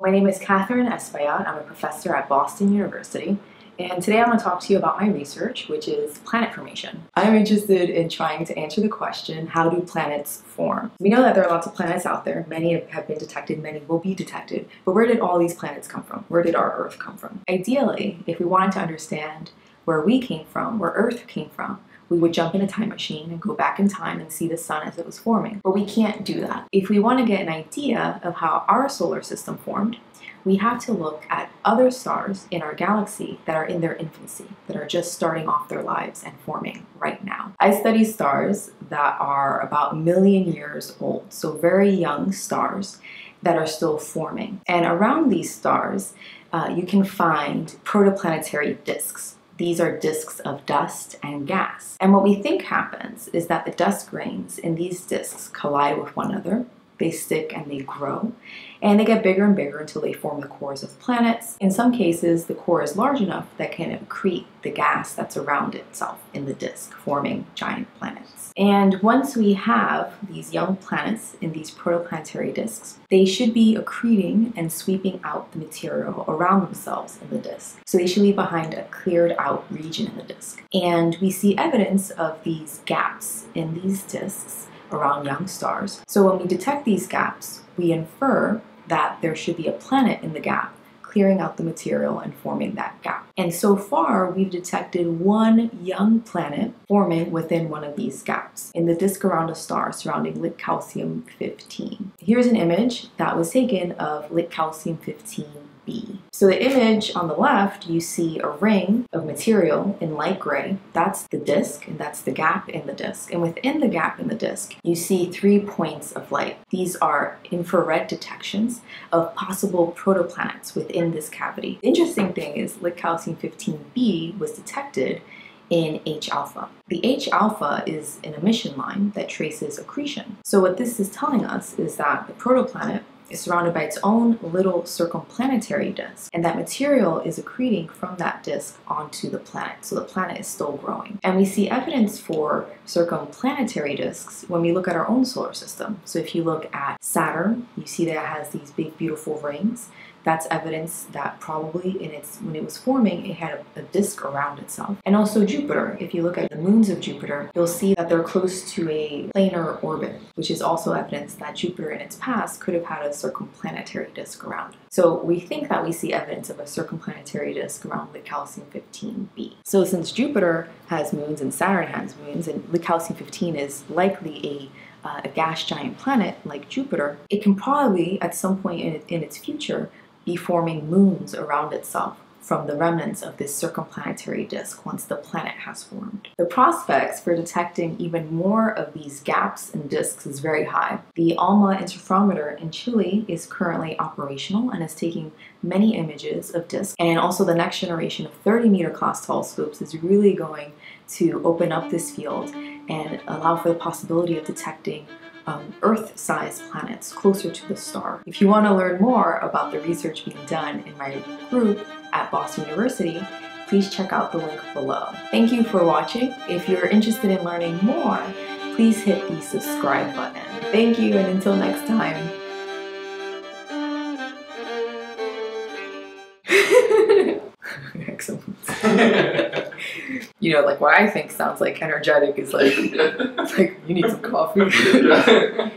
My name is Catherine Espaillat. I'm a professor at Boston University, and today I want to talk to you about my research, which is planet formation. I'm interested in trying to answer the question, how do planets form? We know that there are lots of planets out there. Many have been detected, many will be detected, but where did all these planets come from? Where did our Earth come from? Ideally, if we wanted to understand where we came from, where Earth came from, we would jump in a time machine and go back in time and see the sun as it was forming. But we can't do that. If we want to get an idea of how our solar system formed, we have to look at other stars in our galaxy that are in their infancy, that are just starting off their lives and forming right now. I study stars that are about a million years old, so very young stars that are still forming. And around these stars, you can find protoplanetary disks. These are disks of dust and gas. And what we think happens is that the dust grains in these disks collide with one another. They stick and they grow, and they get bigger and bigger until they form the cores of planets. In some cases, the core is large enough that can accrete the gas that's around itself in the disk, forming giant planets. And once we have these young planets in these protoplanetary disks, they should be accreting and sweeping out the material around themselves in the disk. So they should leave behind a cleared out region in the disk. And we see evidence of these gaps in these disks around young stars. So when we detect these gaps, we infer that there should be a planet in the gap, clearing out the material and forming that gap. And so far, we've detected one young planet forming within one of these gaps in the disk around a star surrounding LkCa 15. Here's an image that was taken of LkCa 15b. So the image on the left, you see a ring of material in light gray. That's the disk, and that's the gap in the disk. And within the gap in the disk, you see 3 points of light. These are infrared detections of possible protoplanets within this cavity. The interesting thing is LkCa 15b was detected in H-alpha. The H-alpha is an emission line that traces accretion. So what this is telling us is that the protoplanet is surrounded by its own little circumplanetary disk, and that material is accreting from that disk onto the planet, so the planet is still growing. And we see evidence for circumplanetary disks when we look at our own solar system. So if you look at Saturn, you see that it has these big, beautiful rings. That's evidence that probably when it was forming, it had a disk around itself. And also Jupiter, if you look at the moons of Jupiter, you'll see that they're close to a planar orbit, which is also evidence that Jupiter in its past could have had a circumplanetary disk around it. So we think that we see evidence of a circumplanetary disk around LkCa 15b. So since Jupiter has moons and Saturn has moons, and LkCa 15 is likely a gas giant planet like Jupiter, it can probably at some point in its future be forming moons around itself from the remnants of this circumplanetary disk once the planet has formed. The prospects for detecting even more of these gaps and disks is very high. The ALMA interferometer in Chile is currently operational and is taking many images of disks, and also the next generation of 30-meter class telescopes is really going to open up this field and allow for the possibility of detecting Earth-sized planets closer to the star. If you want to learn more about the research being done in my group at Boston University, please check out the link below. Thank you for watching. If you're interested in learning more, please hit the subscribe button. Thank you, and until next time. Excellent. You know, like what I think sounds like energetic is like, like you need some coffee.